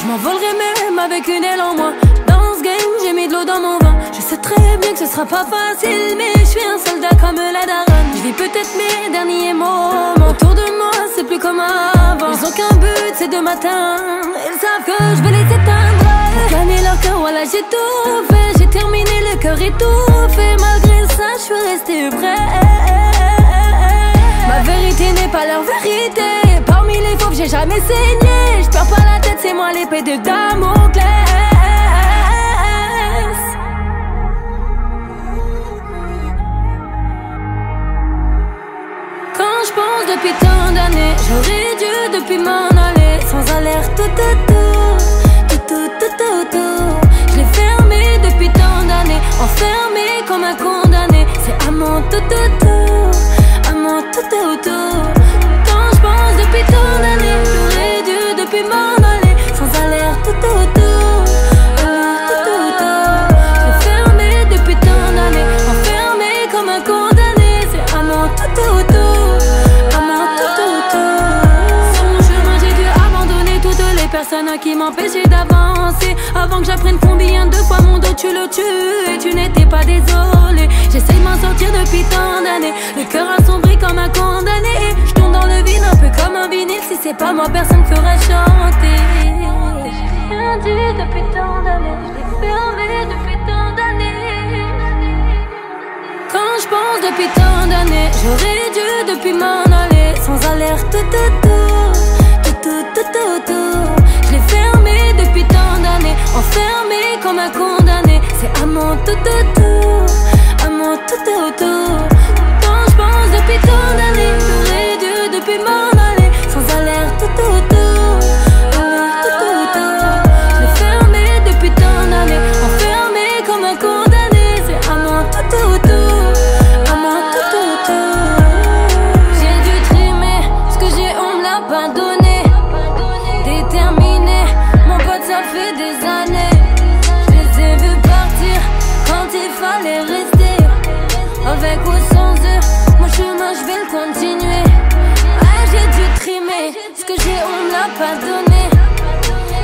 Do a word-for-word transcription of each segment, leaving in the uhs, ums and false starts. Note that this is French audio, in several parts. Je m'envolerai même avec une aile en moi. Dans ce game j'ai mis de l'eau dans mon vin. Je sais très bien que ce sera pas facile, mais je suis un soldat comme la daronne. Je vis peut-être mes derniers mots. Autour de moi c'est plus comme avant. Ils ont qu'un but, c'est de m'atteindre. Ils savent que je vais les éteindre. Pour gagner leur cœur, voilà j'ai tout fait. J'ai terminé, le cœur étouffé. Malgré ça je suis restée prête. Ma vérité n'est pas leur vérité. Parmi les fauves, j'ai jamais saigné. J'perds pas la tête, c'est moi l'épée de Damoclès. Quand j'pense depuis tant d'années, j'aurais dû depuis m'en aller. Sans alerte, tout autour, tout, tout, tout autour. J'l'ai fermé depuis tant d'années, enfermé comme un condamné. C'est amant tout autour, amant tout autour. Depuis tant d'années, j'aurais dû depuis m'en aller. Sans alerte tout autour, tout autour. J'ai fermé depuis tant d'années, enfermé comme un condamné. C'est amant tout autour, amant tout autour. Sur mon chemin j'ai dû abandonner toutes les personnes qui m'empêchaient d'avancer. Avant que j'apprenne combien de fois mon dos tu le tues. Et tu n'étais pas désolé. J'essaie de m'en sortir depuis tant d'années. Le cœur assombri comme un condamné. Je tombe dans le vide un peu comme un vinyle. Si c'est pas moi, personne ferait chanter. J'ai rien dit depuis tant d'années. Je l'ai fermé depuis tant d'années. Quand je pense depuis tant d'années, j'aurais dû depuis m'en aller. Sans alerte tout autour, tout, tout, tout autour. Je l'ai fermé depuis tant d'années, enfermé comme un condamné. C'est amant tout autour, amant tout autour. Quand je pense depuis tant d'années, j'aurais dû depuis m'en aller. Sans alerte tout autour, tout autour. Je l'ai fermé depuis tant d'années, enfermé comme un condamné. C'est amant tout autour, amant tout autour. J'ai dû trimer ce que j'ai, on me l'a pas donné. Déterminé, mon pote ça fait des années. Je les ai vus partir quand il fallait rester. Avec ou sans eux, mon chemin je vais le continuer. Ah, j'ai dû trimer ce que j'ai, on me l'a pas donné.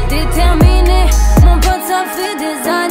Déterminé, mon pote ça fait des années.